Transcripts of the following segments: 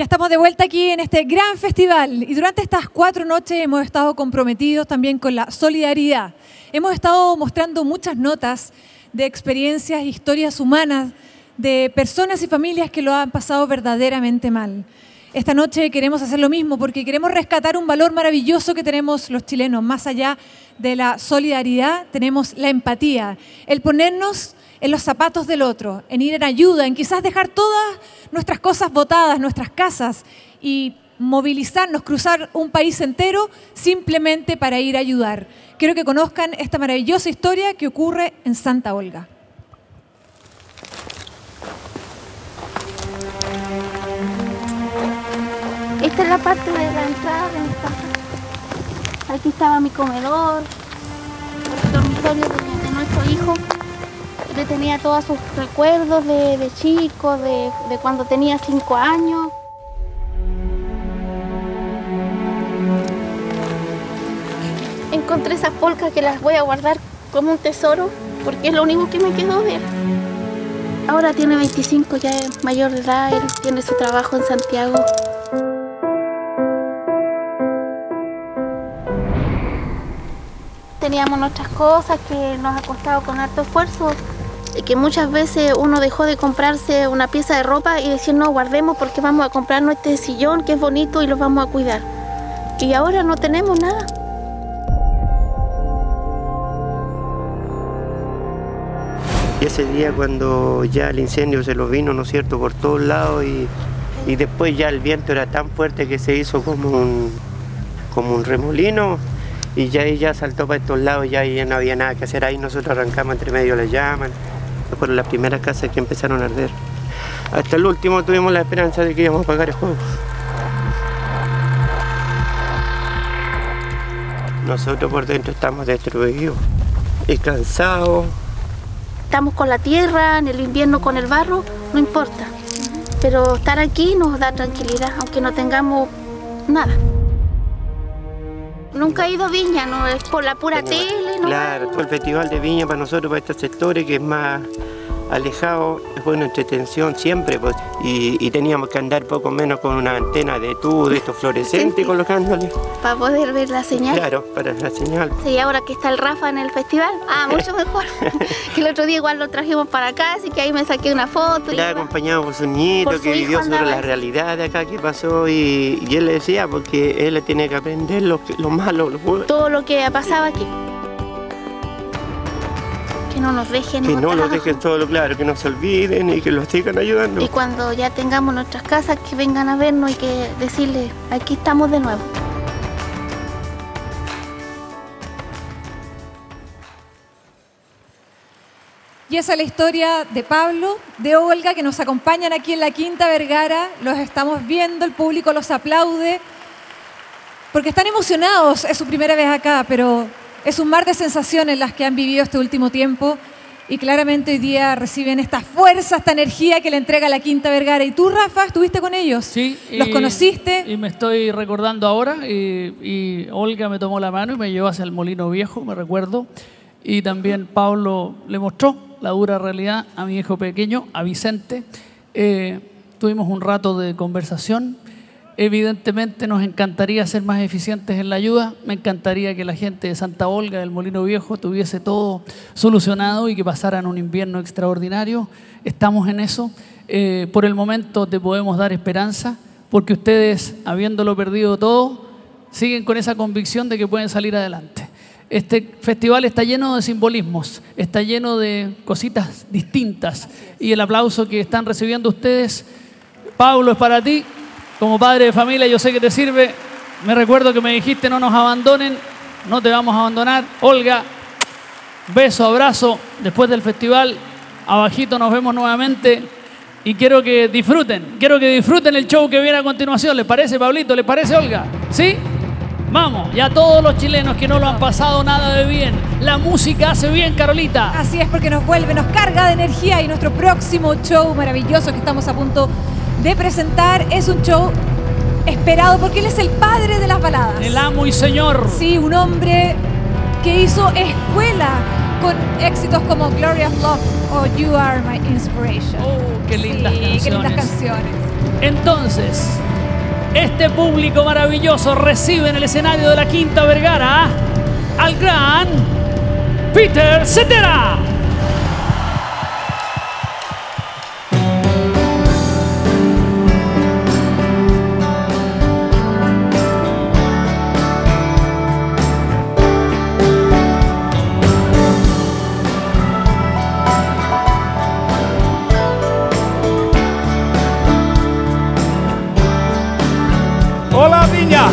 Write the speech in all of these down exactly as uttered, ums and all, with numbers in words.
Ya estamos de vuelta aquí en este gran festival y durante estas cuatro noches hemos estado comprometidos también con la solidaridad. Hemos estado mostrando muchas notas de experiencias e historias humanas de personas y familias que lo han pasado verdaderamente mal. Esta noche queremos hacer lo mismo porque queremos rescatar un valor maravilloso que tenemos los chilenos. Más allá de la solidaridad, tenemos la empatía, el ponernos en los zapatos del otro, en ir en ayuda, en quizás dejar todas nuestras cosas botadas, nuestras casas, y movilizarnos, cruzar un país entero simplemente para ir a ayudar. Quiero que conozcan esta maravillosa historia que ocurre en Santa Olga. Esta es la parte de la entrada de mi casa. Aquí estaba mi comedor, el dormitorio de nuestro hijo. Yo tenía todos sus recuerdos de, de chico, de, de cuando tenía cinco años. Encontré esas polcas que las voy a guardar como un tesoro, porque es lo único que me quedó de él. Ahora tiene veinticinco, ya es mayor de edad, él tiene su trabajo en Santiago. Teníamos nuestras cosas que nos ha costado con harto esfuerzo, que muchas veces uno dejó de comprarse una pieza de ropa y decir no, guardemos porque vamos a comprarnos este sillón que es bonito y lo vamos a cuidar. Y ahora no tenemos nada. Y ese día cuando ya el incendio se lo vino, ¿no es cierto?, por todos lados y, y después ya el viento era tan fuerte que se hizo como un, como un remolino y ya ella saltó para estos lados y ya, ya no había nada que hacer. Ahí nosotros arrancamos entre medio las llamas. Fueron las primeras casas que empezaron a arder. Hasta el último tuvimos la esperanza de que íbamos a apagar el fuego. Nosotros por dentro estamos destruidos y cansados. Estamos con la tierra, en el invierno con el barro, no importa. Pero estar aquí nos da tranquilidad, aunque no tengamos nada. Nunca he ido a Viña, no es por la pura Tenía, tele. No claro, todo el festival de Viña para nosotros, para estos sectores que es más alejado, es buena entretención siempre. Pues, y, y teníamos que andar poco menos con una antena de tubo, de estos fluorescentes, sí, sí. Colocándole. Para poder ver la señal. Claro, para la señal. Sí, ahora que está el Rafa en el festival, ah, mucho mejor. Que el otro día igual lo trajimos para acá, así que ahí me saqué una foto. Estaba acompañado por su nieto, por que su vivió sobre la realidad de acá que pasó y, y él le decía, porque él tiene que aprender lo, que, lo malo, lo bueno. Todo lo que pasaba aquí. No nos dejen que no nos dejen todo lo claro, que no se olviden y que los sigan ayudando. Y cuando ya tengamos nuestras casas, que vengan a vernos y que decirles, aquí estamos de nuevo. Y esa es la historia de Pablo, de Olga, que nos acompañan aquí en la Quinta Vergara. Los estamos viendo, el público los aplaude, porque están emocionados, es su primera vez acá, pero... es un mar de sensaciones las que han vivido este último tiempo y claramente hoy día reciben esta fuerza, esta energía que le entrega la Quinta Vergara. ¿Y tú, Rafa, estuviste con ellos? Sí. ¿Los y, conociste? Y me estoy recordando ahora y, y Olga me tomó la mano y me llevó hacia el Molino Viejo, me recuerdo. Y también Pablo le mostró la dura realidad a mi hijo pequeño, a Vicente. Eh, tuvimos un rato de conversación. Evidentemente nos encantaría ser más eficientes en la ayuda, me encantaría que la gente de Santa Olga, del Molino Viejo, tuviese todo solucionado y que pasaran un invierno extraordinario. Estamos en eso. Eh, por el momento te podemos dar esperanza, porque ustedes, habiéndolo perdido todo, siguen con esa convicción de que pueden salir adelante. Este festival está lleno de simbolismos, está lleno de cositas distintas y el aplauso que están recibiendo ustedes, Pablo, es para ti. Como padre de familia, yo sé que te sirve. Me recuerdo que me dijiste no nos abandonen, no te vamos a abandonar. Olga, beso, abrazo. Después del festival, abajito nos vemos nuevamente. Y quiero que disfruten, quiero que disfruten el show que viene a continuación. ¿Les parece, Pablito? ¿Les parece, Olga? ¿Sí? Vamos, y a todos los chilenos que no lo han pasado nada de bien. La música hace bien, Carolita. Así es, porque nos vuelve, nos carga de energía y nuestro próximo show maravilloso que estamos a punto de... de presentar es un show esperado porque él es el padre de las baladas. El amo y señor. Sí, un hombre que hizo escuela con éxitos como Glory of Love o You Are My Inspiration. Oh, qué lindas, sí, canciones. qué lindas canciones. Entonces... Este público maravilloso recibe en el escenario de la Quinta Vergara al gran Peter Cetera. Hola, Viña.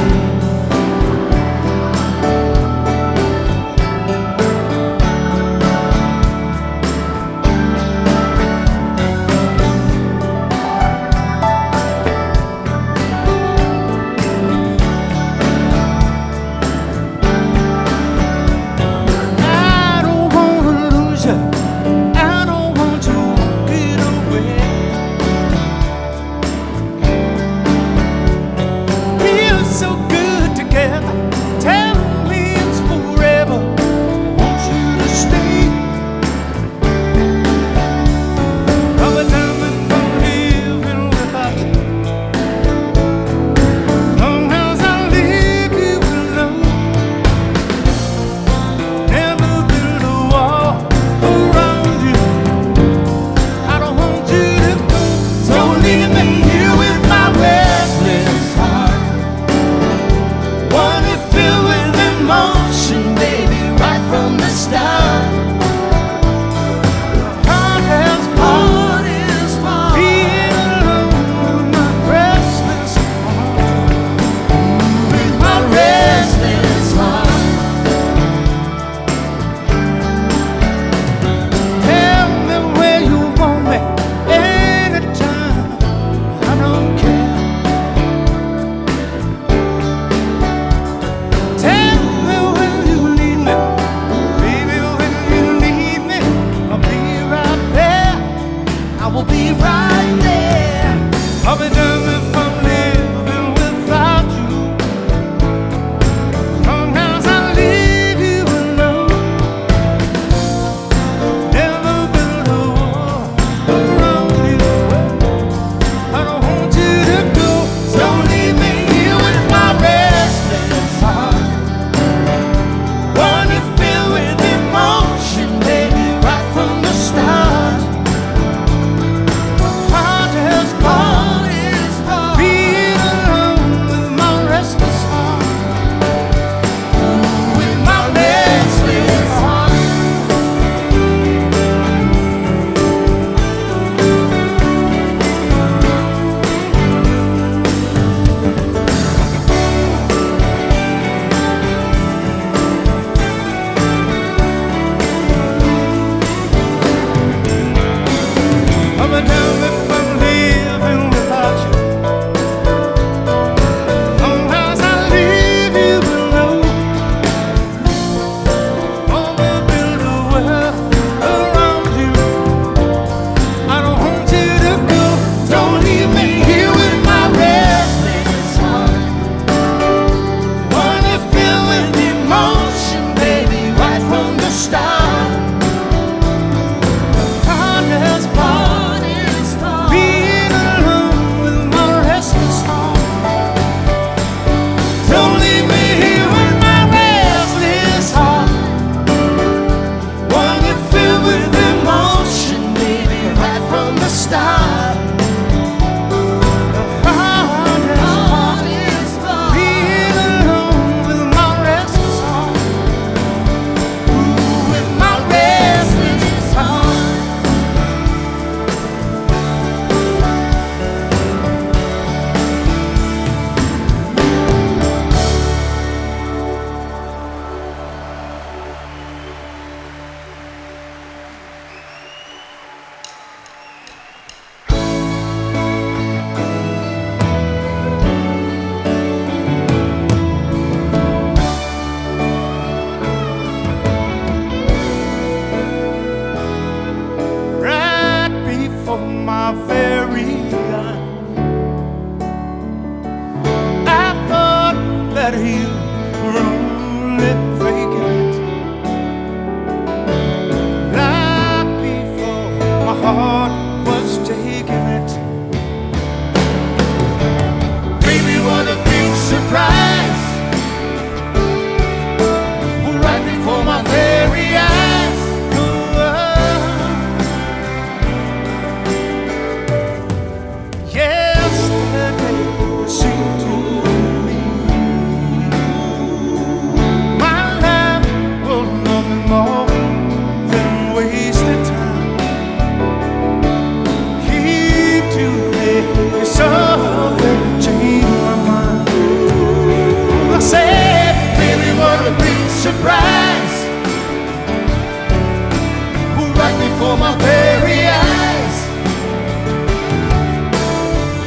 for my very eyes.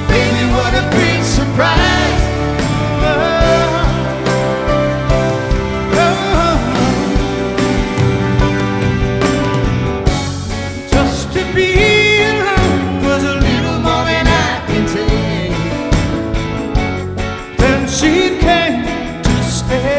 Baby, what a big surprise. Oh, oh. Just to be alone was a little more than I can take. Then she came to stay.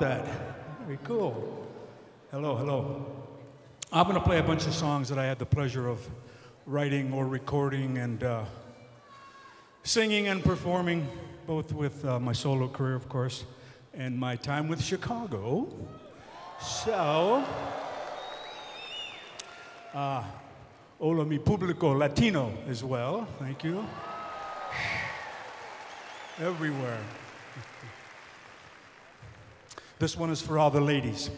That. Very cool. Hello, hello. I'm going to play a bunch of songs that I had the pleasure of writing or recording and uh, singing and performing, both with uh, my solo career, of course, and my time with Chicago. So, uh, hola mi público Latino as well. Thank you. Everywhere. This one is for all the ladies.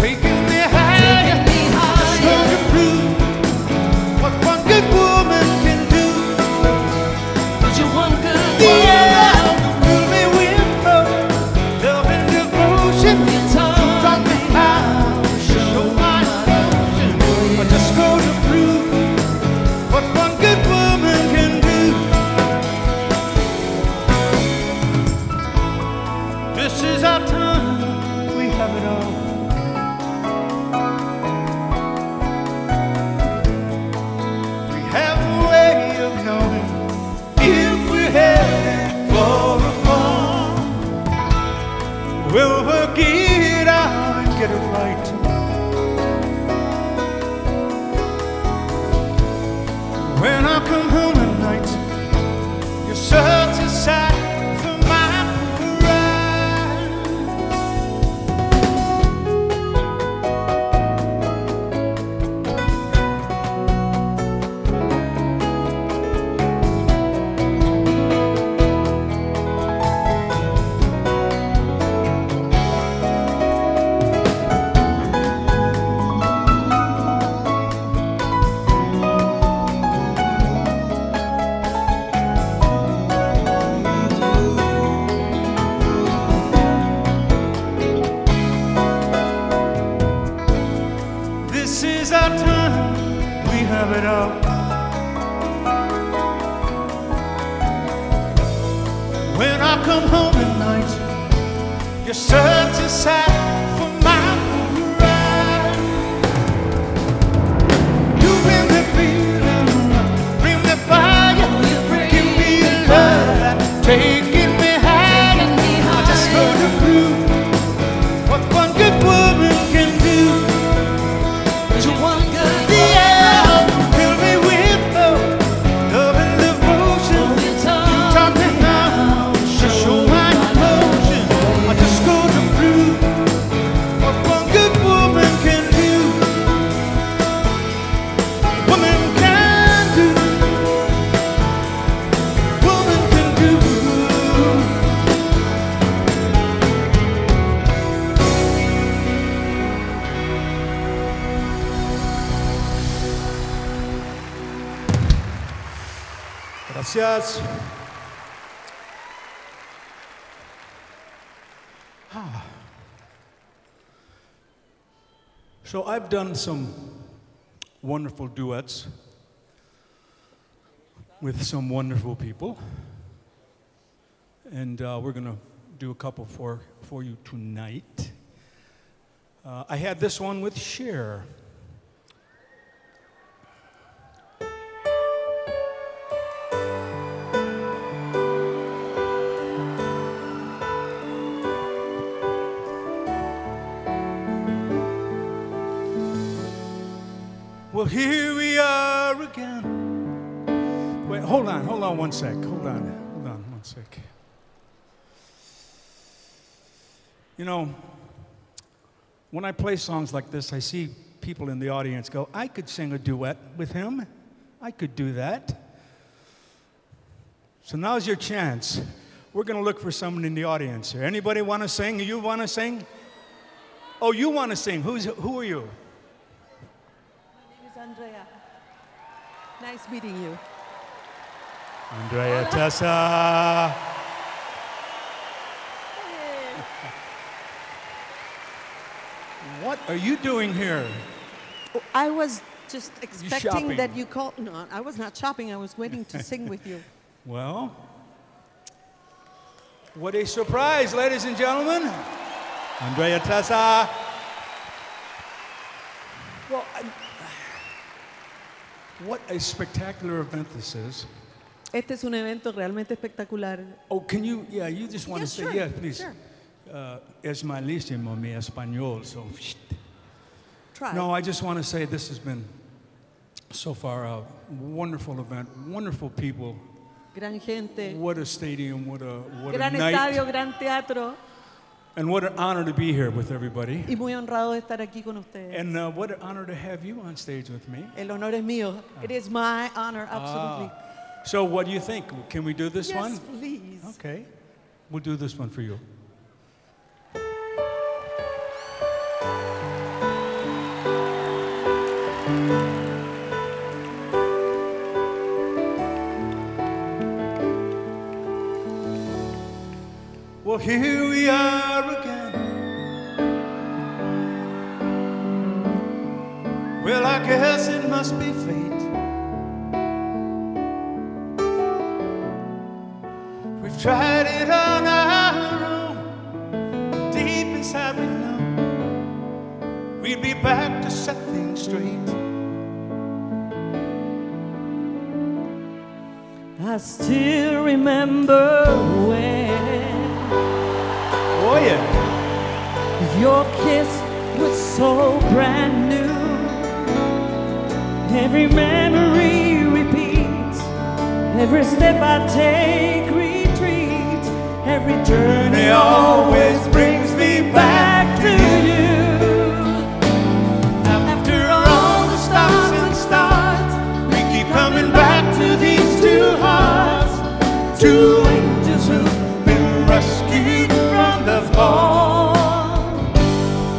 Take me higher, take me higher. our time, we have it all. When I come home at night, you're such a sight for my ride. You bring the feeling, bring the fire, give me a love, taking me higher. I just heard the blue. What one good woman can do to one good deal. Fill me with love and devotion. You taught me now to show my emotion. I just go to prove what one good woman can do. Woman can do. Woman can do. Gracias. Ah. So I've done some wonderful duets with some wonderful people, and uh, we're gonna do a couple for for you tonight. Uh, I had this one with Cher. Well, here we are again. Wait, hold on, hold on one sec. Hold on, hold on one sec. You know, when I play songs like this, I see people in the audience go, I could sing a duet with him. I could do that. So now's your chance. We're going to look for someone in the audience here. Anybody want to sing? You want to sing? Oh, you want to sing. Who's, who are you? Andrea, nice meeting you. Andrea Tessa. Hey. What are you doing here? Oh, I was just expecting that you called. No, I was not shopping. I was waiting to sing with you. Well, what a surprise, ladies and gentlemen. Andrea Tessa. Well, I, what a spectacular event this is. Este es un evento realmente espectacular. Oh, can you, yeah, you just want yes, to sure, say, yeah, please. Sure. Uh, es malísimo mi español, so. Try. No, I just want to say this has been, so far, a wonderful event, wonderful people. Gran gente. What a stadium, what a, what gran a night. Gran estadio, gran teatro. And what an honor to be here with everybody. Y muy honrado de estar aquí con ustedes. And uh, what an honor to have you on stage with me. El honor es mío. Uh, it is my honor, absolutely. Ah. So what do you think? Can we do this yes, one? Yes, please. Okay. We'll do this one for you. Well, here we are again. Well, I guess it must be fate. We've tried it on our own. Deep inside we know we'd be back to set things straight. I still remember when oh, yeah. Your kiss was so brand new. Every memory repeats. Every step I take retreats. Every journey always brings me back to you. After all the stops and starts, we keep coming back to these two hearts. Two angels who've been rescued. The fall.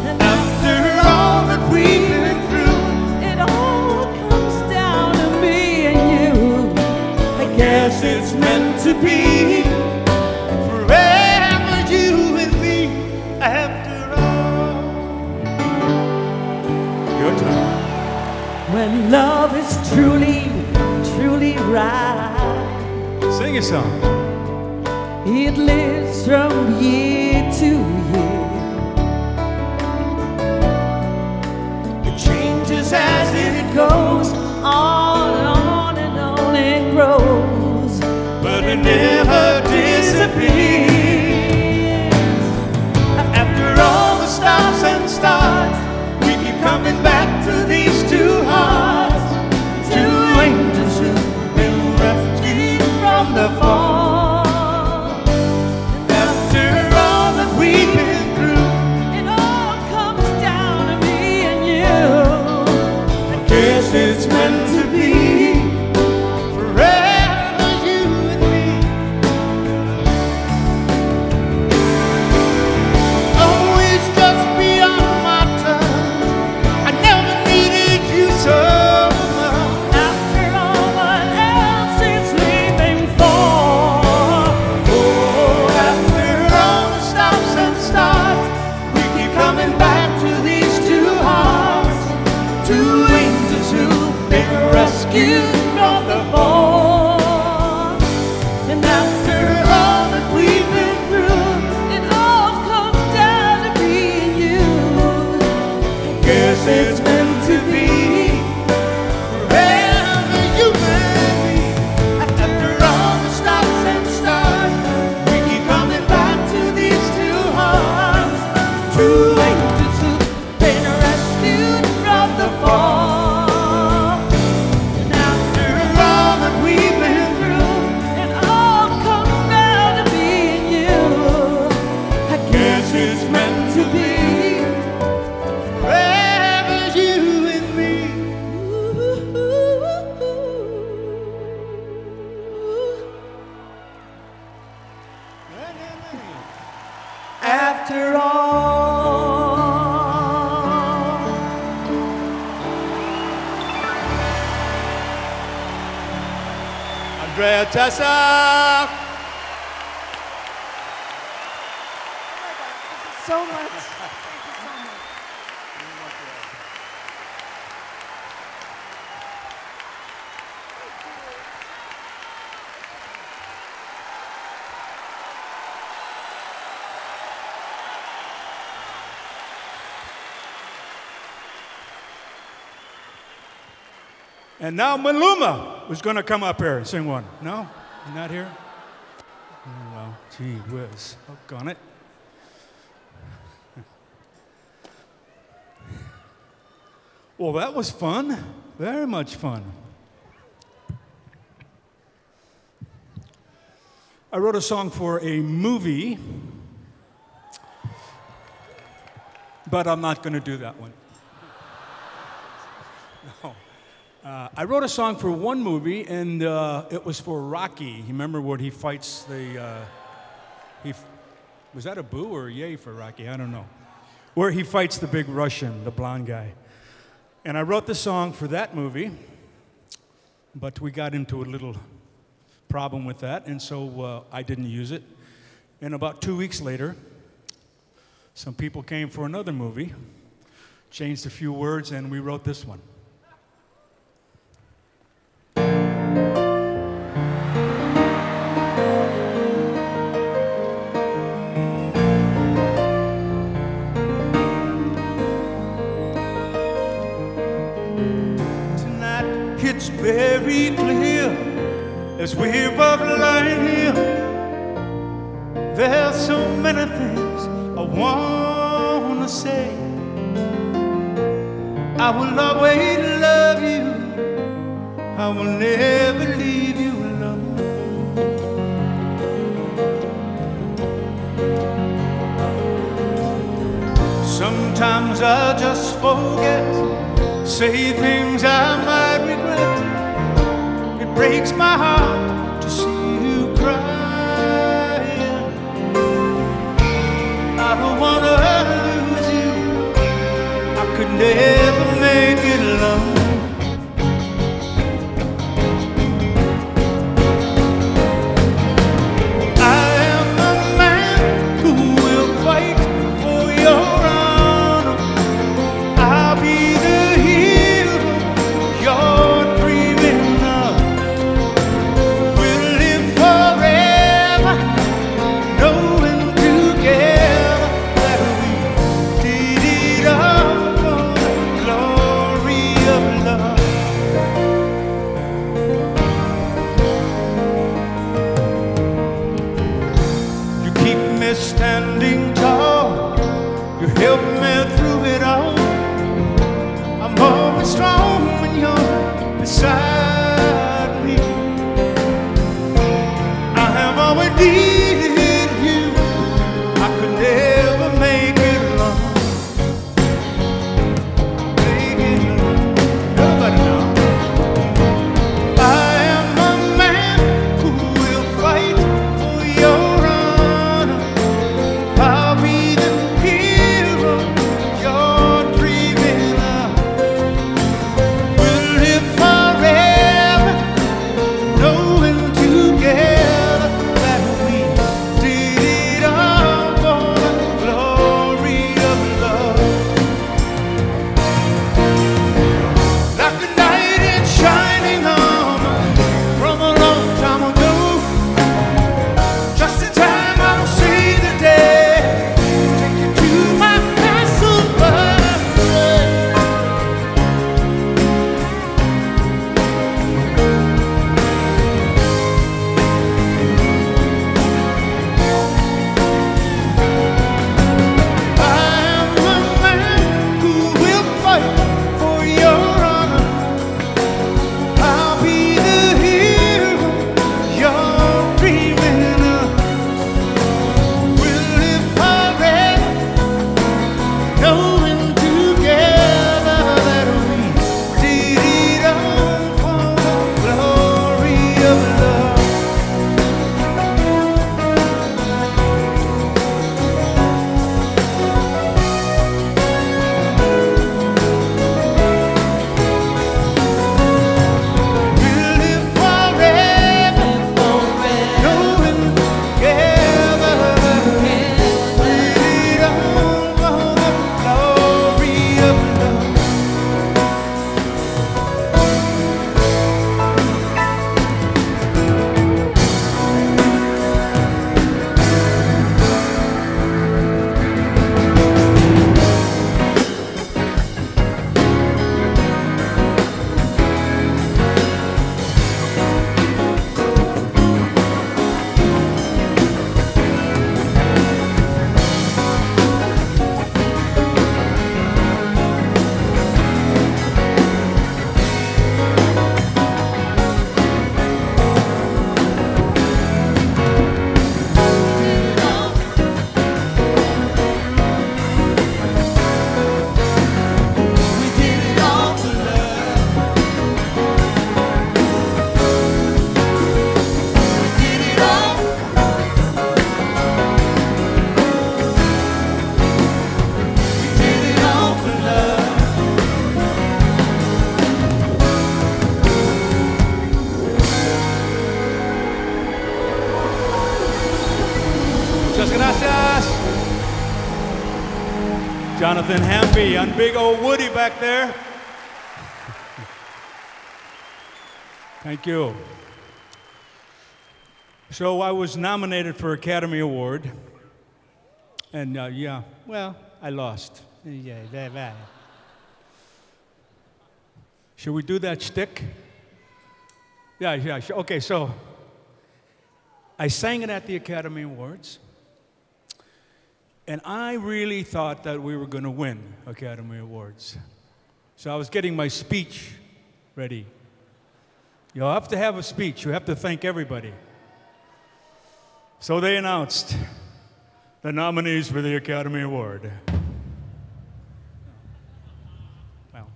And after all that we've been through, it all comes down to me and you. I guess it's meant to be forever, you and me. After all. when love is truly, truly right. Sing a song. It lives from year to year. It changes as it goes, on and on and on it grows, but it never disappears. After all the stops and starts, we keep coming back to these two hearts, two angels who've been rescued from the fall. Andrea Tessa. Oh so much. Thank you so much. And now Maluma was going to come up here and sing one. No? You're not here? Oh, well, gee whiz. Hook on it. Well, that was fun. Very much fun. I wrote a song for a movie, but I'm not going to do that one. No. Uh, I wrote a song for one movie, and uh, it was for Rocky. Remember when he fights the, uh, he f was that a boo or a yay for Rocky? I don't know. Where he fights the big Russian, the blonde guy. And I wrote the song for that movie, but we got into a little problem with that, and so uh, I didn't use it. And about two weeks later, some people came for another movie, changed a few words, and we wrote this one. It's very clear as we're above lying here. There's so many things I wanna say. I will always love you. I will never leave you alone. Sometimes I just forget, say things I might regret. It breaks my heart to see you crying. I don't wanna lose you. I could never make it alone. I am the man who will fight for your honor. I'll be the hero Jonathan Hamby on big old Woody back there. Thank you. So I was nominated for Academy Award, and uh, yeah, well, I lost. Should we do that shtick? Yeah, yeah, okay, so I sang it at the Academy Awards, and I really thought that we were going to win Academy Awards. So I was getting my speech ready. You have to have a speech. You have to thank everybody. So they announced the nominees for the Academy Award. Well,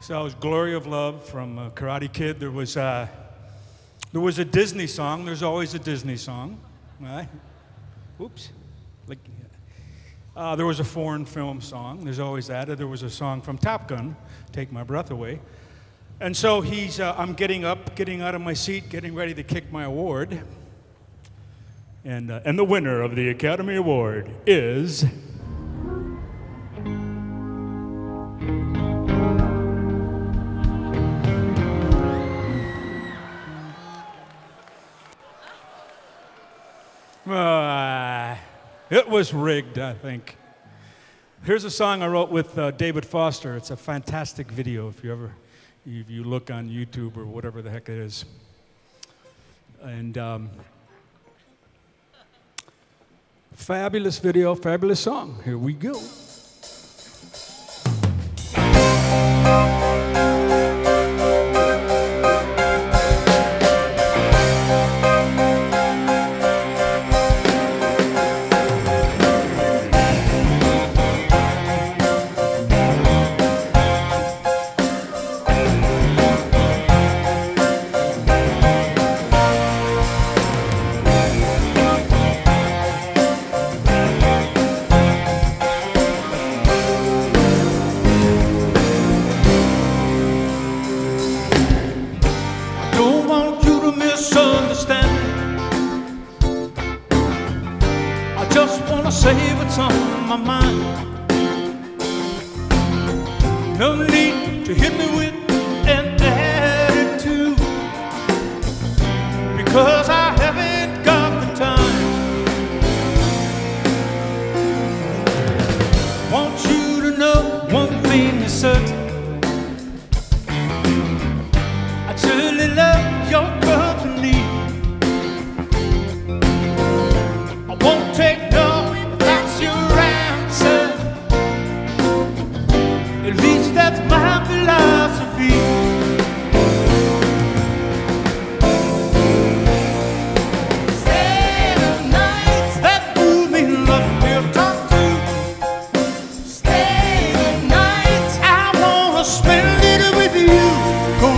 so it was Glory of Love from uh, Karate Kid. There was, uh, there was a Disney song. There's always a Disney song, right? Oops. Like, uh, there was a foreign film song. There's always that. There was a song from Top Gun, Take My Breath Away. And so he's, uh, I'm getting up, getting out of my seat, getting ready to kick my award. And, uh, and the winner of the Academy Award is... Uh, it was rigged, I think. Here's a song I wrote with uh, David Foster. It's a fantastic video if you ever, if you look on YouTube or whatever the heck it is. And um, fabulous video, fabulous song. Here we go.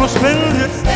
Spend the night.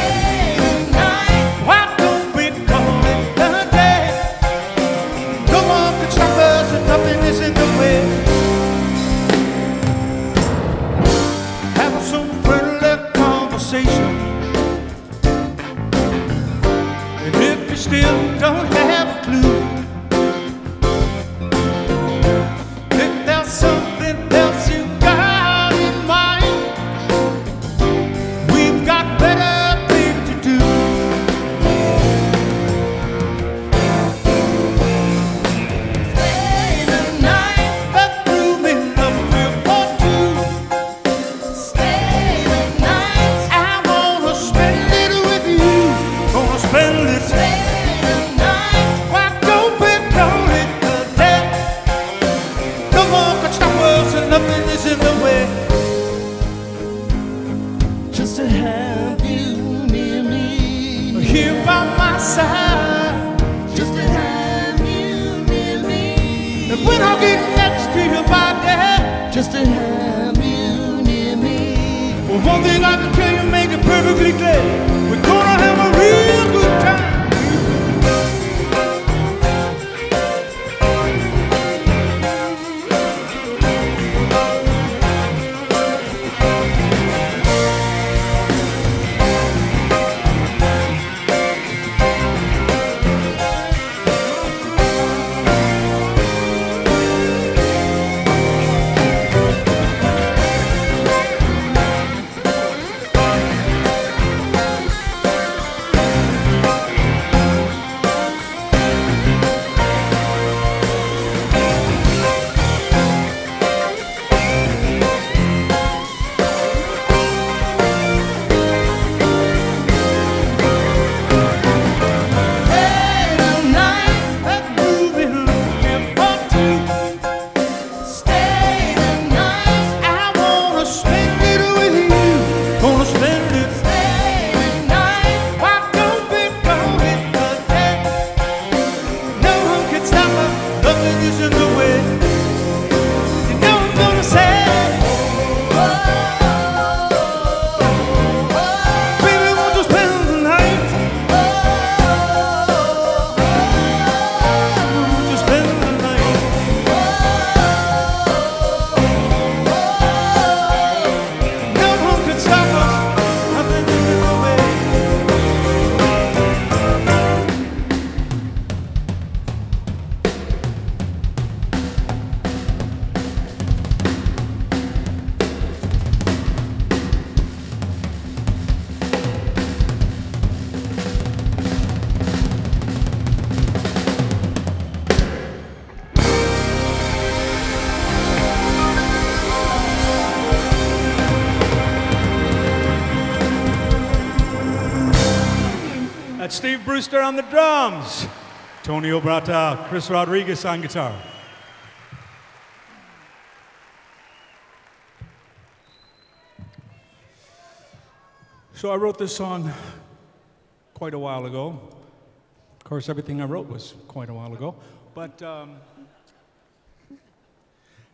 Got Steve Brewster on the drums, Tony Obrad, Chris Rodriguez on guitar. So I wrote this song quite a while ago. Of course, everything I wrote was quite a while ago. But, um,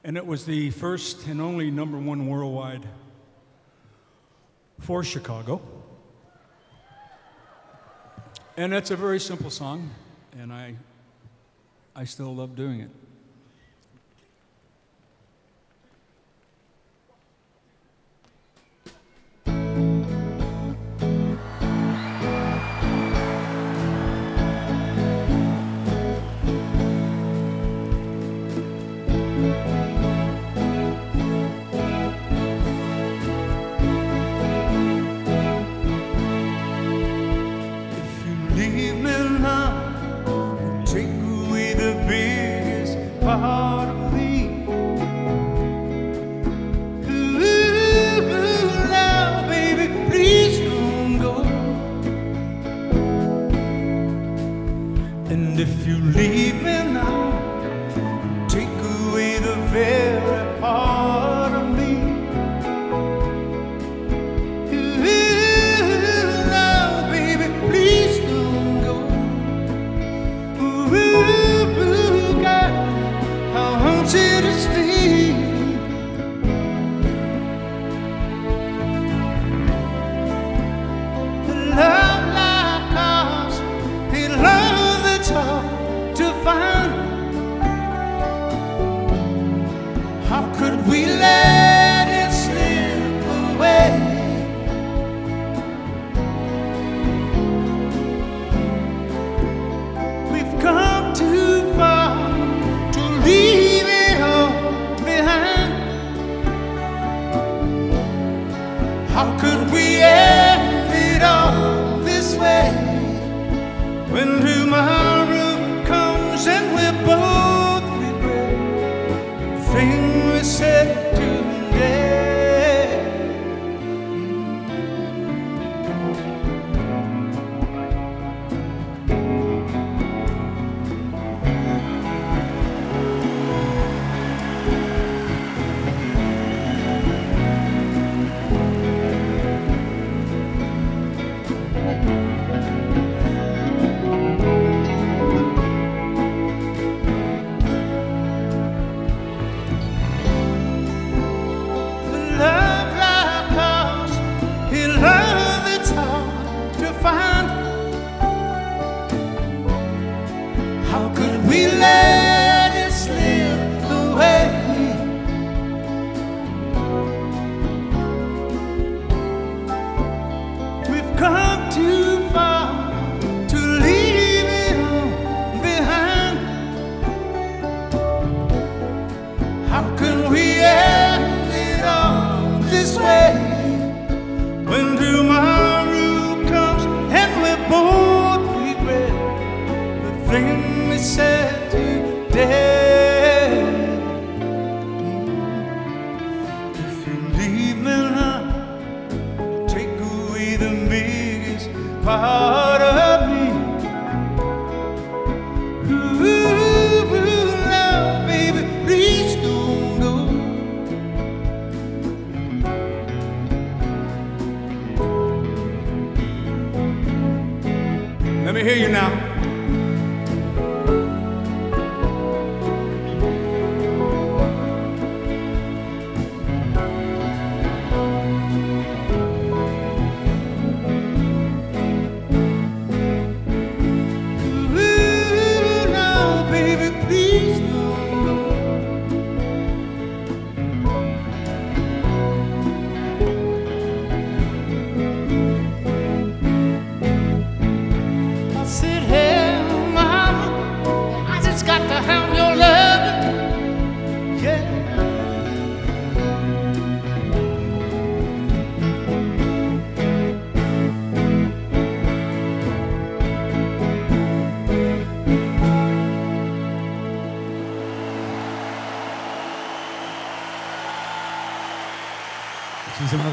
and it was the first and only number one worldwide for Chicago. And it's a very simple song, and I, I still love doing it.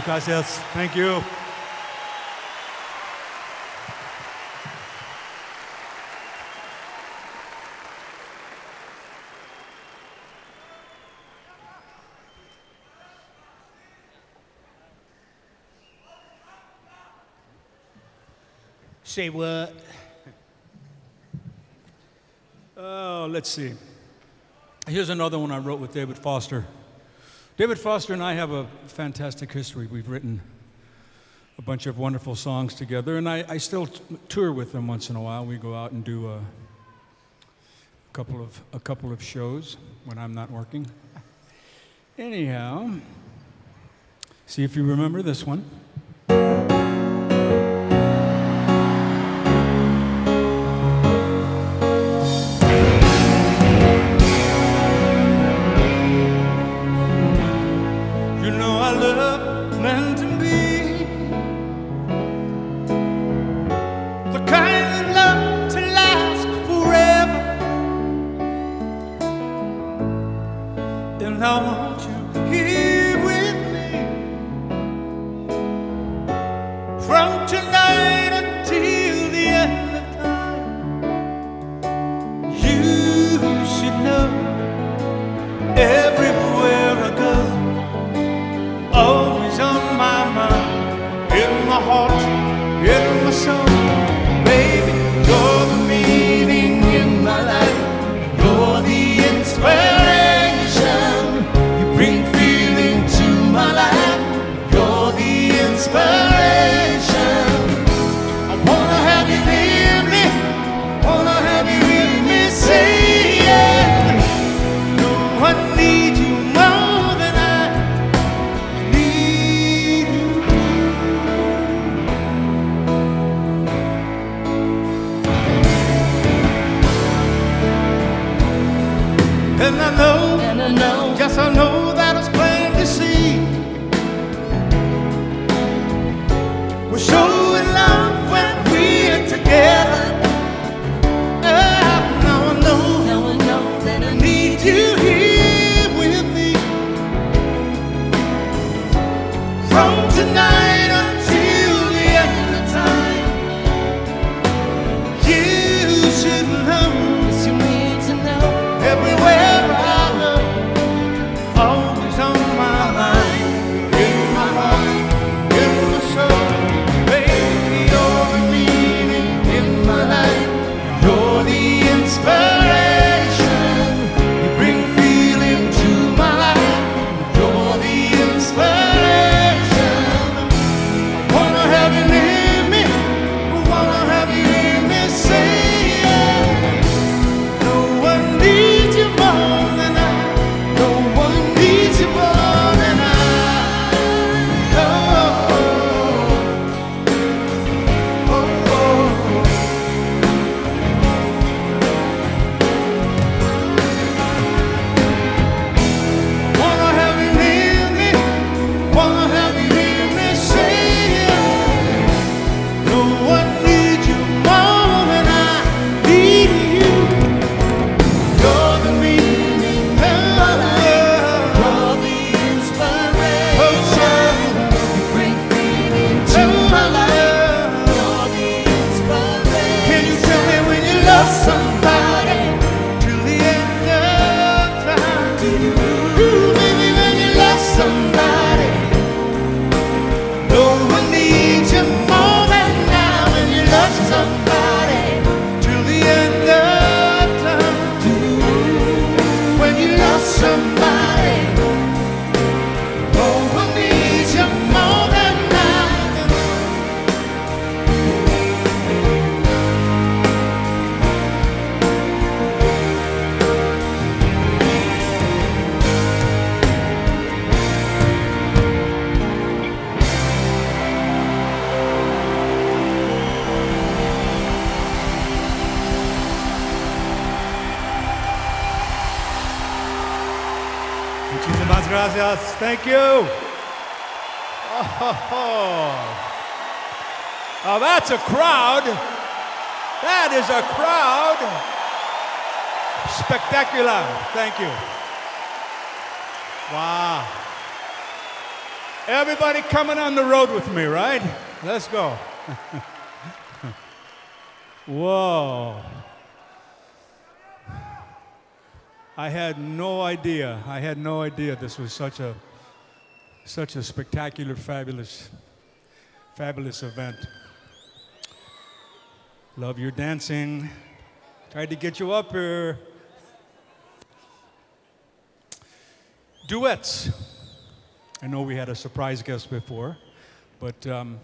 Gracias. Thank you. Say what? Oh, let's see. Here's another one I wrote with David Foster. David Foster and I have a fantastic history. We've written a bunch of wonderful songs together, and I, I still t tour with them once in a while. We go out and do a, a couple of a couple of shows when I'm not working. Anyhow, see if you remember this one. Thank you. Oh, oh, that's a crowd. That is a crowd. Spectacular. Thank you. Wow. Everybody coming on the road with me, right? Let's go. Whoa. I had no idea. I had no idea this was such a such a spectacular, fabulous, fabulous event. Love your dancing. Tried to get you up here. Duets. I know we had a surprise guest before, but um,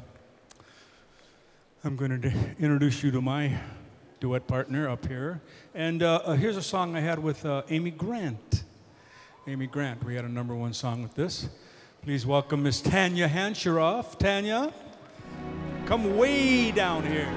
I'm going to introduce you to my duet partner up here. And uh, here's a song I had with uh, Amy Grant. Amy Grant, we had a number one song with this. Please welcome Miss Tanya Hancheroff. Tanya, come way down here.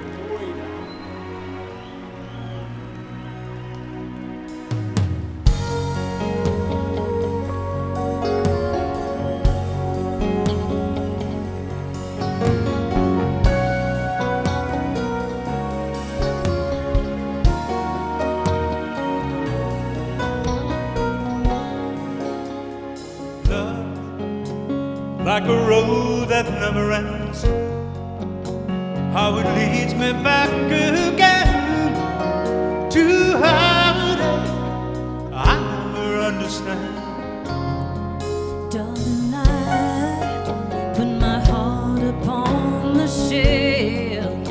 Like a road that never ends, how it leads me back again to how I never understand. Darling, I put my heart upon the shelf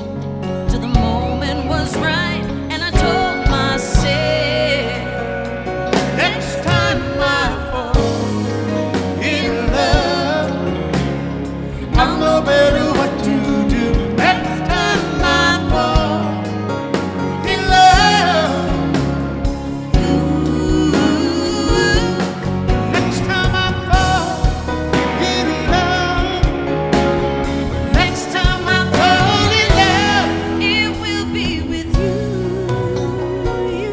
till the moment was right, and I told myself next time I fall in love, I know better what to do. Next time I fall in love, ooh, next time I fall in love, next time I fall in love, it will be with you, you.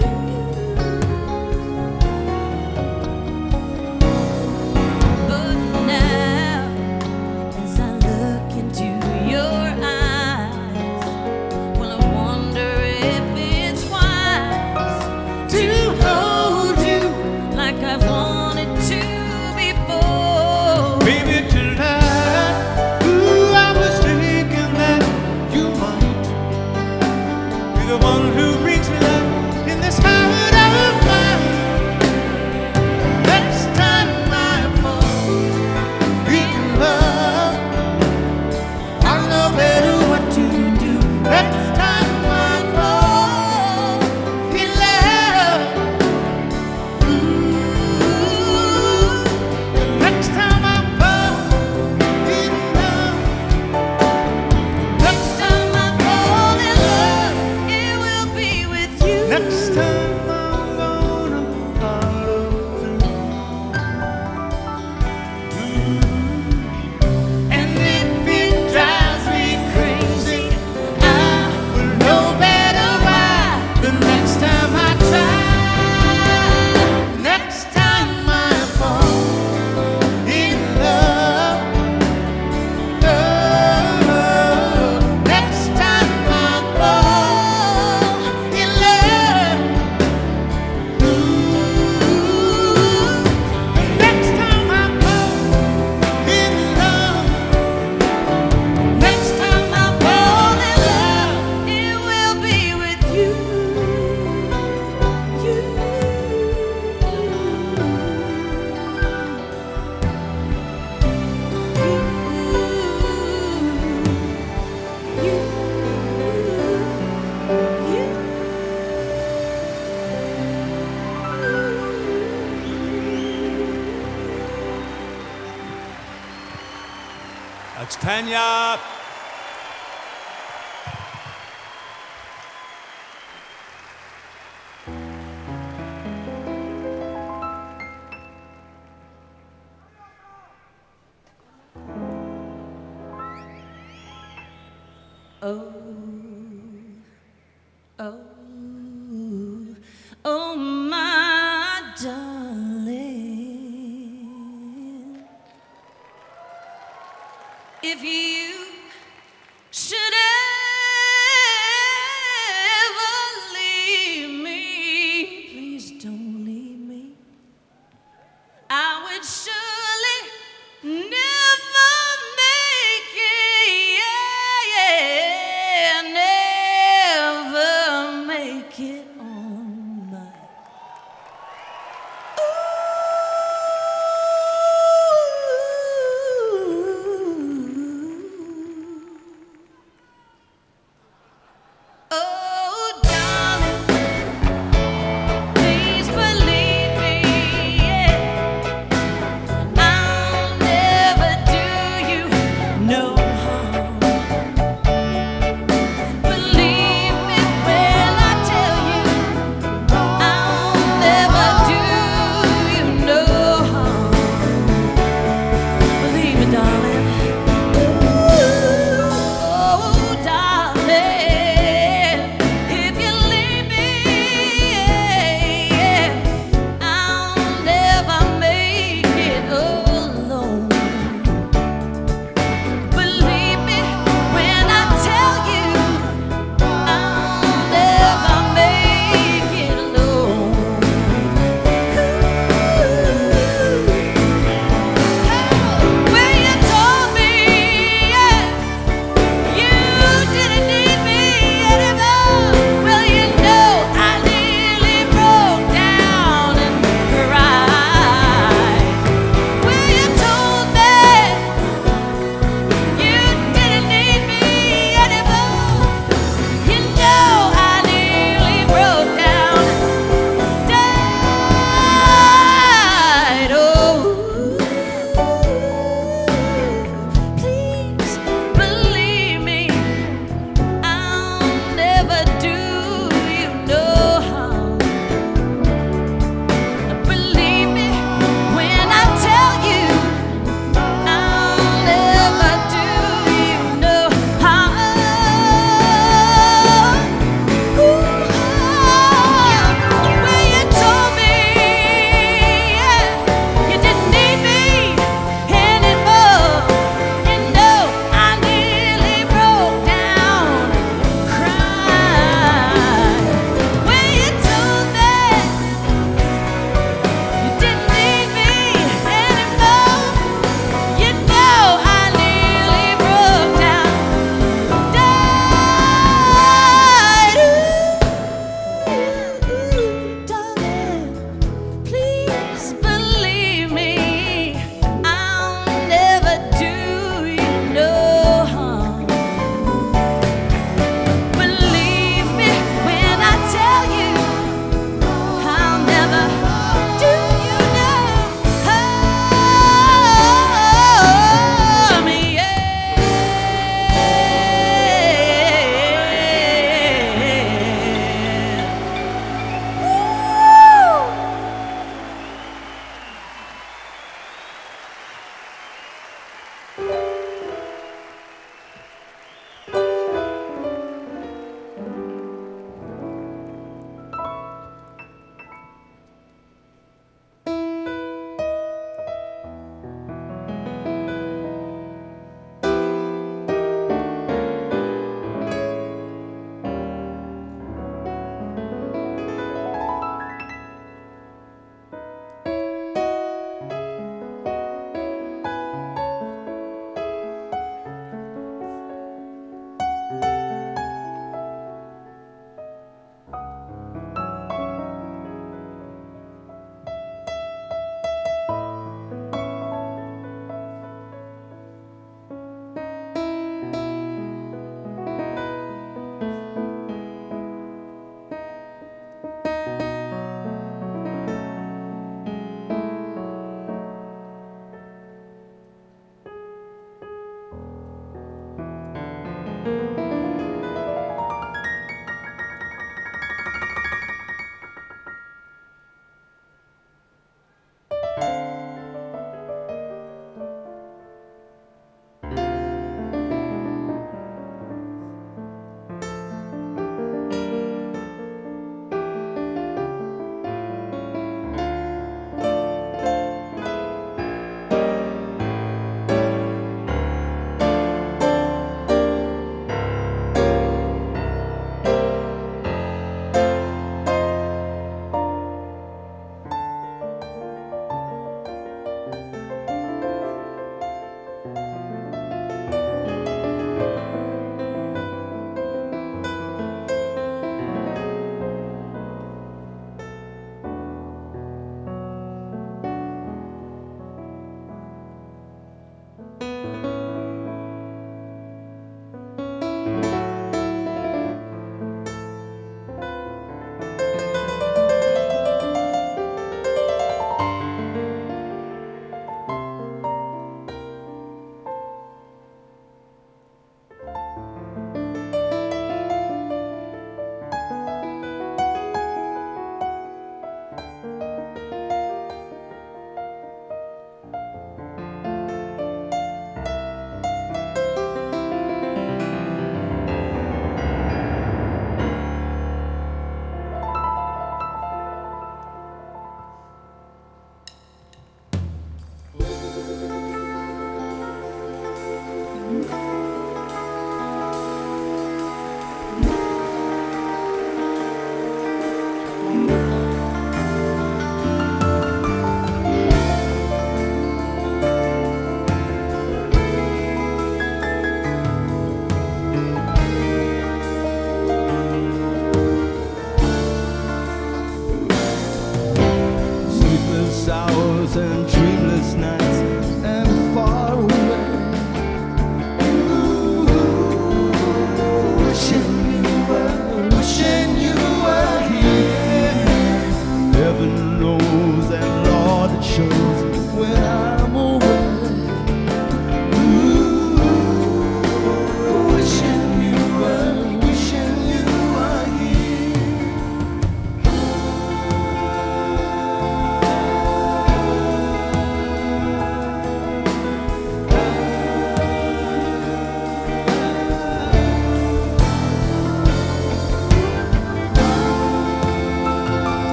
But now, Tanya. Oh, oh, oh, my darling. If you should ever leave me, please don't leave me. I would surely never make it, yeah, yeah, never make it on my own.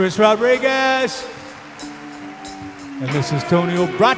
Chris Rodriguez. And this is Tony Obrad.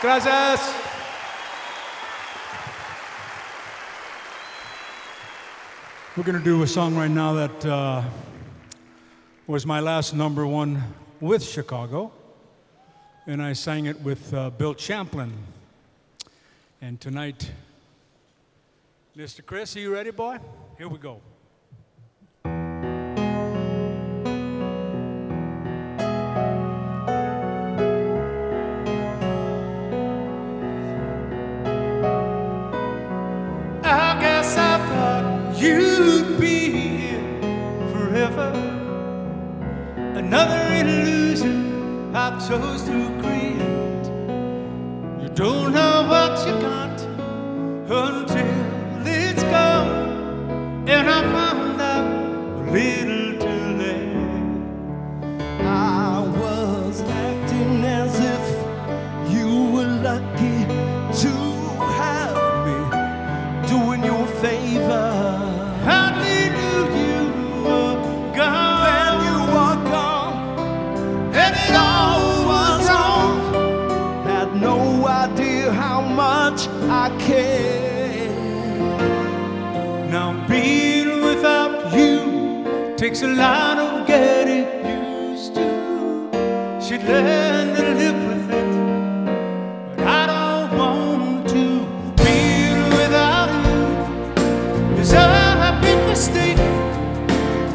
Gracias. We're going to do a song right now that uh, was my last number one with Chicago, and I sang it with uh, Bill Champlin. And tonight, Mister Chris, are you ready, boy? Here we go. I guess I thought you'd be here forever. Another illusion I chose to create. You don't know what you got until it's gone, and I found out a little too late. I was acting as if you were lucky to have me doing you a favor. I care. Now being without you takes a lot of getting used to. Should learn to live with it, but I don't want to. Being without you is a big mistake.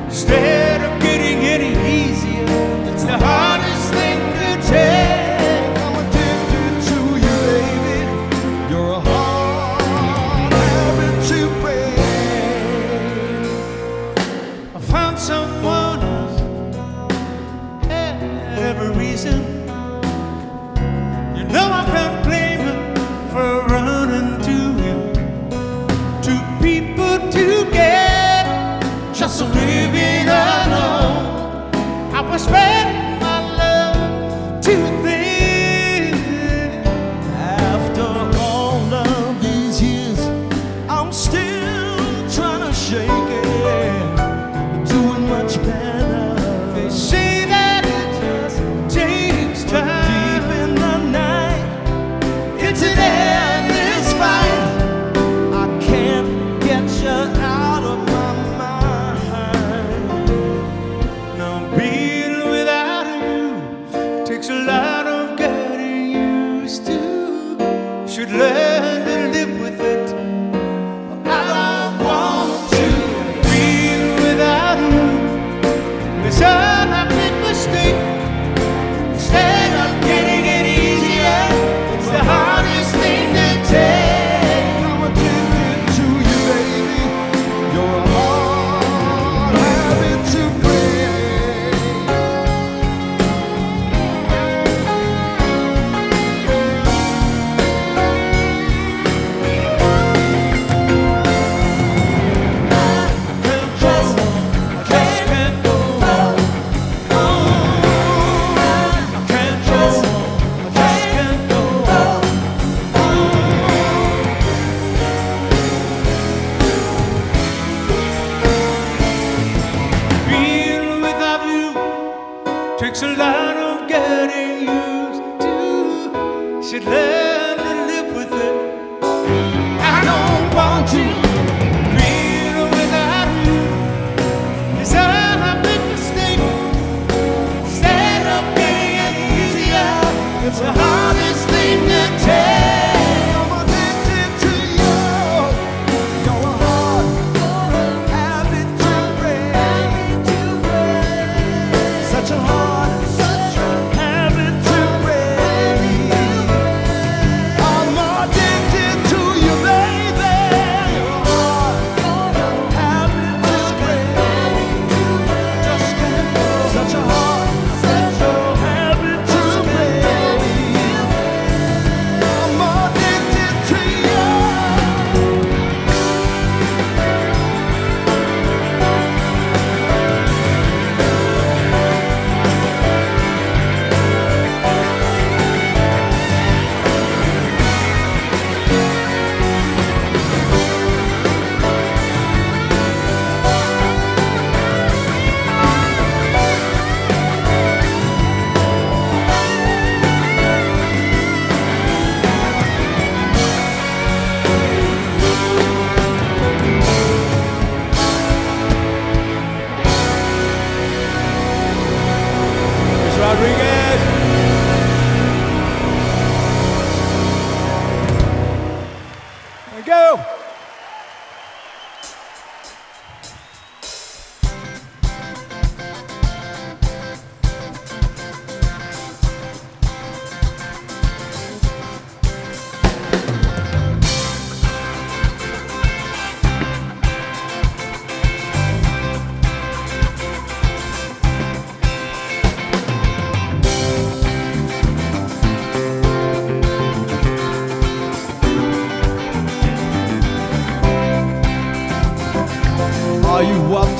Instead of getting any easier, it's the hardest thing to take. Spread my love to thee. After all of these years, I'm still trying to shake it. Doing much better. They say that it just takes time. Deep in the night, it's an endless fight. I can't get you out of my mind. Now be learn to live with it. I don't want to be without you. It's a big mistake. Instead of getting it easier, it's the hardest thing to take. I'm addicted to you, baby. You're a hard habit to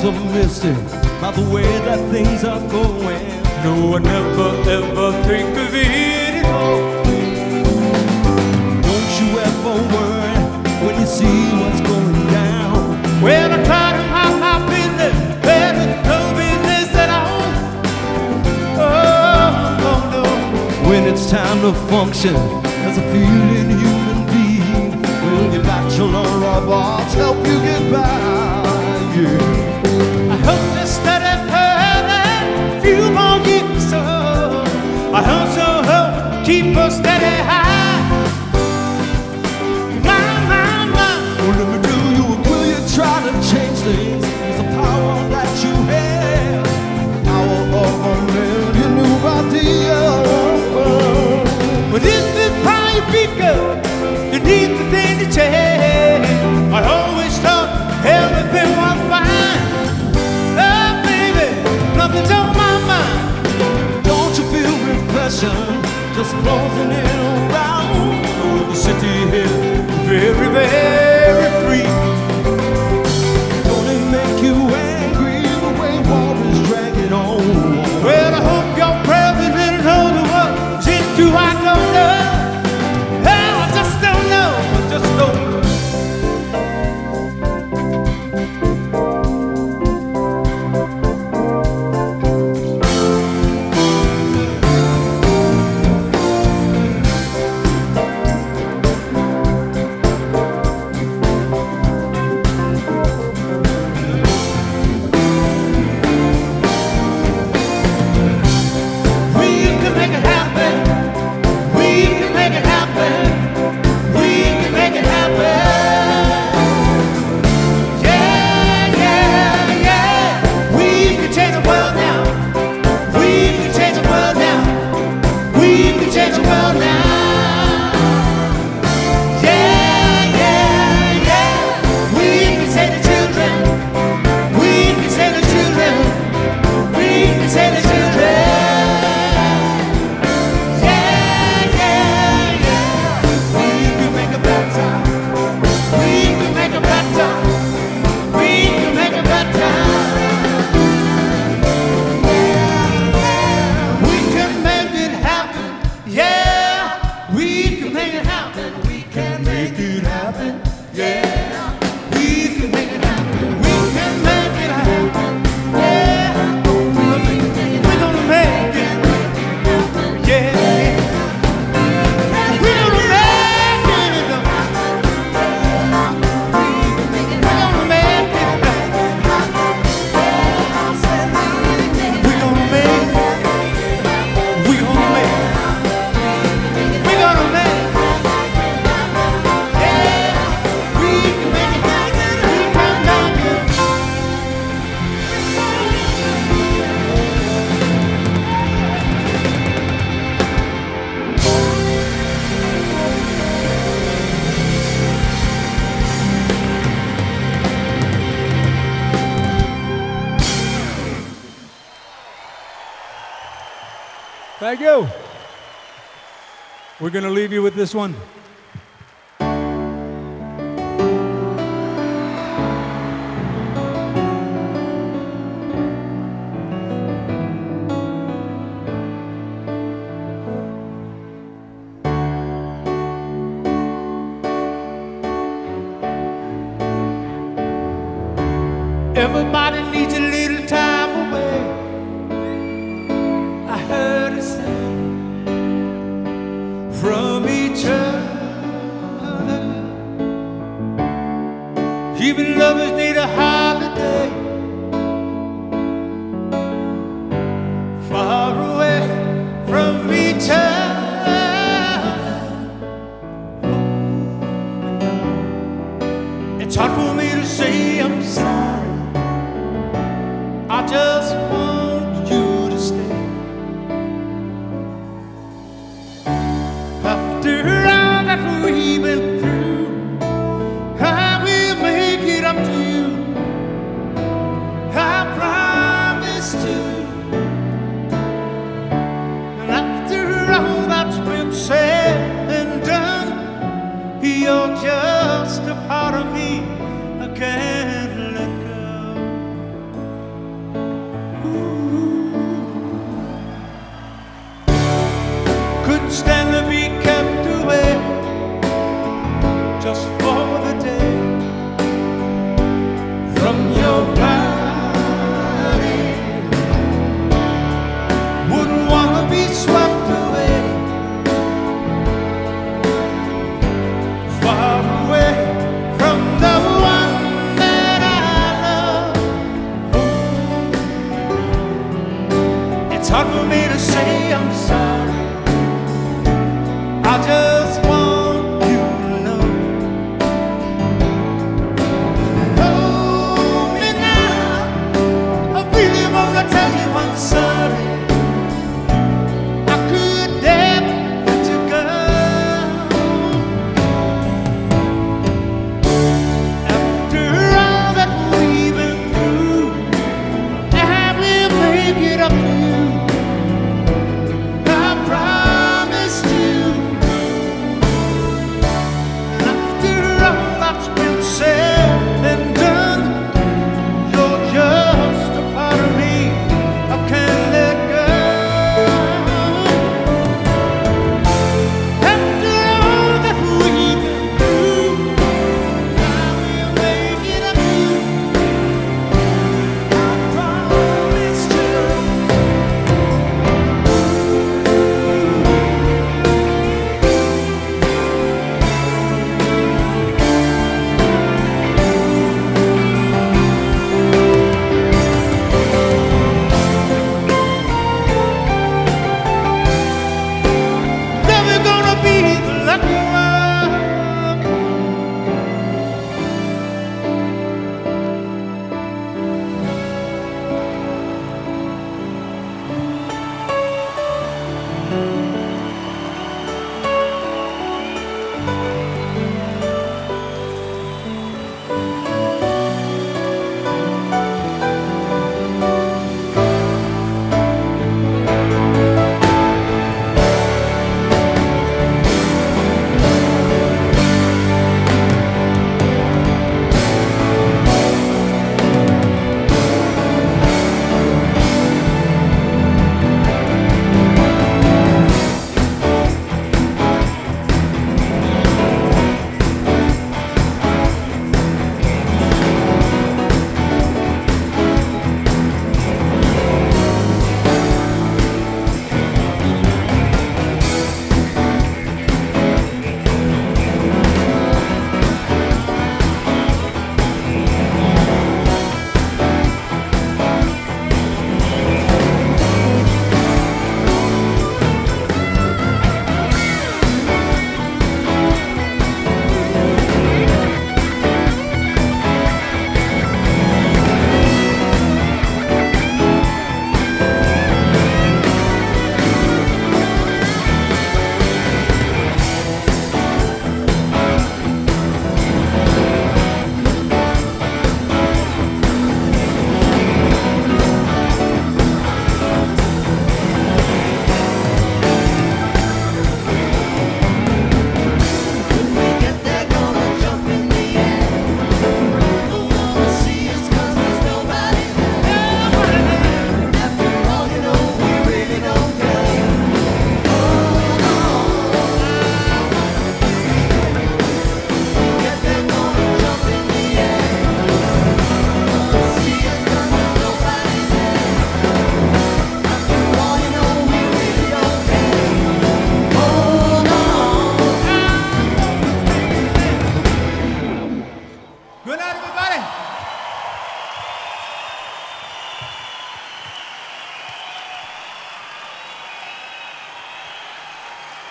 clouds are misty by the way that things are going. No, I never ever think of it at all. Don't you ever worry when you see what's going down. Well, I try to hide my business, but it's no business at all. Oh, oh, no. When it's time to function as a feeling human being, will your bachelor or boss help you get by? Yeah. I hope to study further, few more years old. I also hope keep us steady high. My, my, my. Well, let me do you, will you try to change things? It's the power that you have, the power of a million new ideas. But this is how you pick up, you need the thing to change. I always thought everything was fine. Oh baby, nothing's on my mind. Don't you feel repression just closing in around? Oh, the city is very, very free. Don't it make you angry the way war is dragging on? Well, I hope your president knows the world. Shit, do I don't know? Hell, I just don't know. I just don't know. Thank you. We're going to leave you with this one. Everybody needs a little time away. From each other, even lovers need a holiday far away from each other. It's hard for me to say I'm sorry, I just want you to stay. That we've been through, I will make it up to you. I promise to. And after all that's been said and done, you're just a part of me I can't let go.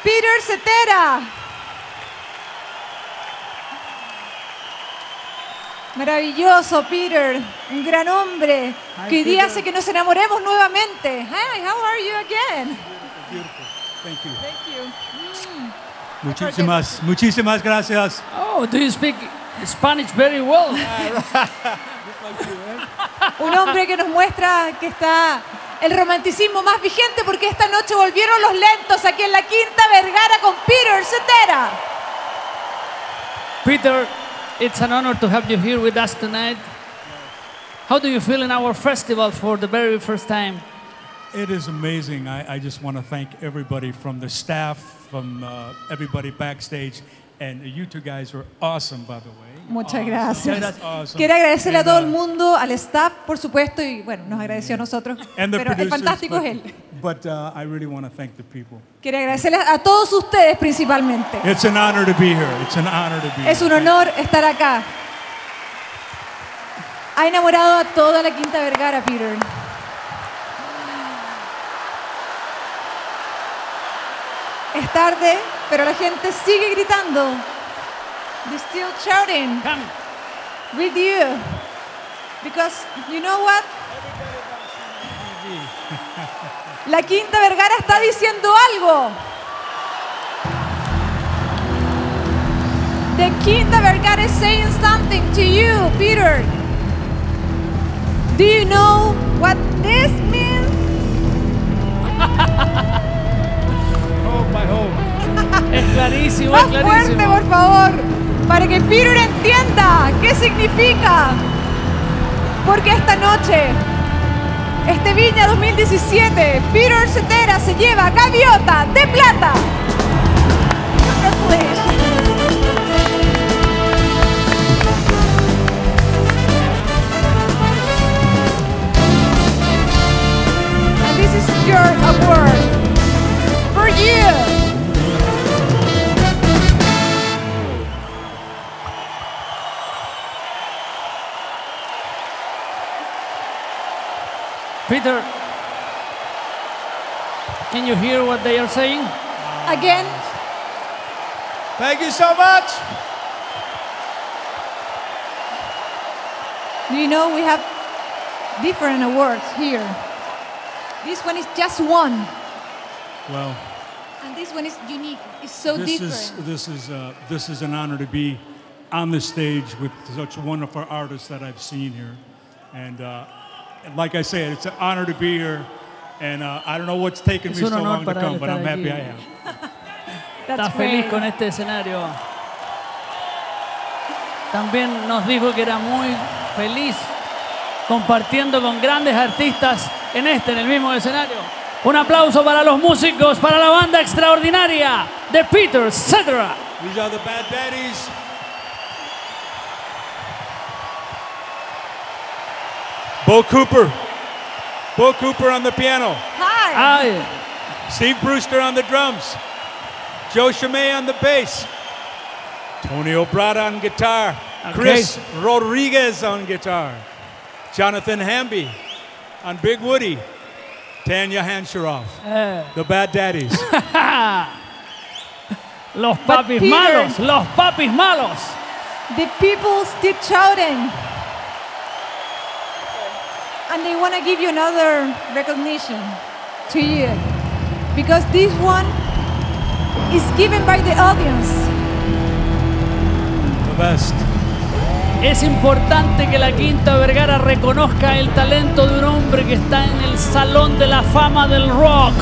Peter Cetera. Maravilloso, Peter. Un gran hombre que hoy día hace que nos enamoremos nuevamente. Hi, how are you again? Beautiful. Thank you. Thank you. Mm. Muchísimas, muchísimas gracias. Oh, do you speak Spanish very well? Un hombre que nos muestra que está el romanticismo más vigente, porque esta noche volvieron los lentos aquí en la Quinta Vergara con Peter Cetera. Peter, it's an honor to have you here with us tonight. How do you feel in our festival for the very first time? It is amazing. I, I just want to thank everybody, from the staff, from uh, everybody backstage, and you two guys were awesome, by the way. Muchas gracias. Quiero agradecerle a todo el mundo, al staff, por supuesto, y bueno, nos agradeció a nosotros, pero el fantástico es él. Quiero agradecerle a todos ustedes principalmente. Es un honor estar acá. Ha enamorado a toda la Quinta Vergara, Peter. Es tarde, pero la gente sigue gritando. They're still shouting. Come. With you. Because, you know what? La Quinta Vergara está diciendo algo. The Quinta Vergara is saying something to you, Peter. Do you know what this means? Oh, my home. Es clarísimo, es clarísimo. Más fuerte, por favor, para que Peter entienda qué significa. Porque esta noche, este Viña dos mil diecisiete, Peter Cetera se lleva Gaviota de Plata. And this is your award for you. Peter, can you hear what they are saying? Again. Thank you so much. You know, we have different awards here. This one is just one. Well. And this one is unique. It's so this different. Is, this is uh, this is an honor to be on the stage with such wonderful artists that I've seen here, and uh, like I said, it's an honor to be here. And uh, I don't know what's taken me so long to come, but I'm happy I am. Está feliz con este escenario. También nos dijo que era muy feliz compartiendo con grandes artistas en este, en el mismo escenario. Un aplauso para los músicos, para la banda extraordinaria de Peter Cetera. These are the Bad Daddies. Bo Cooper. Bo Cooper on the piano. Hi. Hi. Steve Brewster on the drums. Joe Shemay on the bass, Tony Obrad on guitar, okay. Chris Rodriguez on guitar, Jonathan Hamby on Big Woody, Tanya Hancheroff, uh. the Bad Daddies. Los papis Peter, malos, los papis malos. The people still shouting. And they want to give you another recognition to you. Because this one is given by the audience. The best. Es importante que la Quinta Vergara reconozca el talento de un hombre que está en el Salón de la Fama del Rock.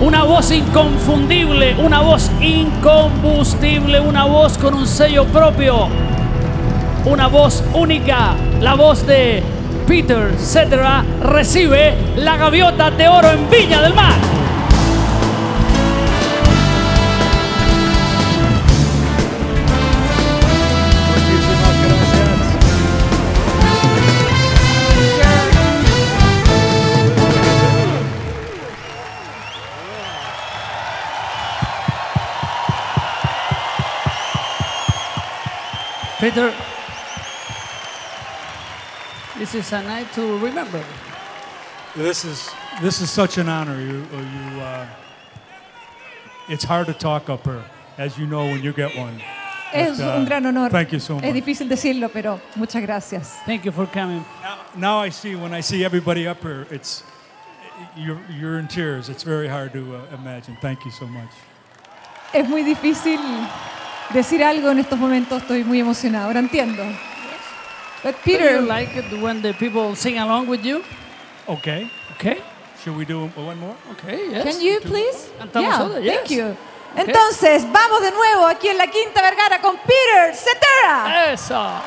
Una voz inconfundible, una voz incombustible, una voz con un sello propio, una voz única. La voz de Peter Cetera recibe la Gaviota de Oro en Viña del Mar. Peter, this is a night to remember. This is this is such an honor. You, you, uh, it's hard to talk up here, as you know when you get one. Es but, uh, un gran honor. Thank you so much. Es difícil decirlo, pero muchas gracias. Thank you for coming. Now, now I see when I see everybody up here, it's you're you're in tears. It's very hard to uh, imagine. Thank you so much. Es muy difícil decir algo en estos momentos, estoy muy emocionado. Ahora entiendo. But Peter, do you like it when the people sing along with you? Okay. Okay. Should we do one more? Okay, yes. Can you please? Yeah, yes. Thank you. Okay. Entonces, vamos de nuevo aquí en la Quinta Vergara con Peter Cetera. Eso.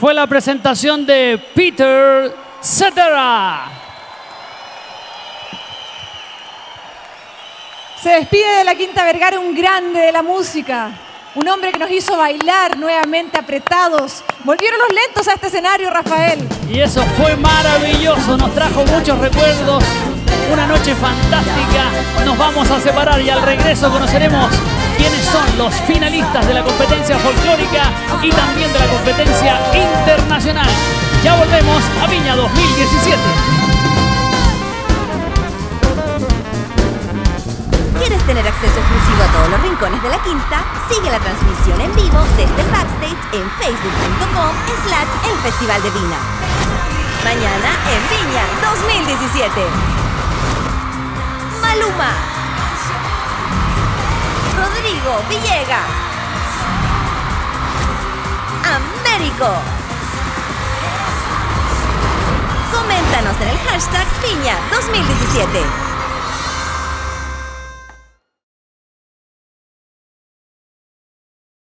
fue la presentación de Peter Cetera. Se despide de la Quinta Vergara un grande de la música, un hombre que nos hizo bailar nuevamente apretados. Volvieron los lentos a este escenario, Rafael. Y eso fue maravilloso, nos trajo muchos recuerdos. Una noche fantástica, nos vamos a separar y al regreso conoceremos quiénes son los finalistas de la competencia folclórica y también de la competencia internacional. Ya volvemos a Viña dos mil diecisiete. ¿Quieres tener acceso exclusivo a todos los rincones de la Quinta? Sigue la transmisión en vivo desde el backstage en facebook.com slash el Festival de Viña. Mañana en Viña dos mil diecisiete. Maluma, Rodrigo Villegas, Américo. Coméntanos en el hashtag Viña dos mil diecisiete.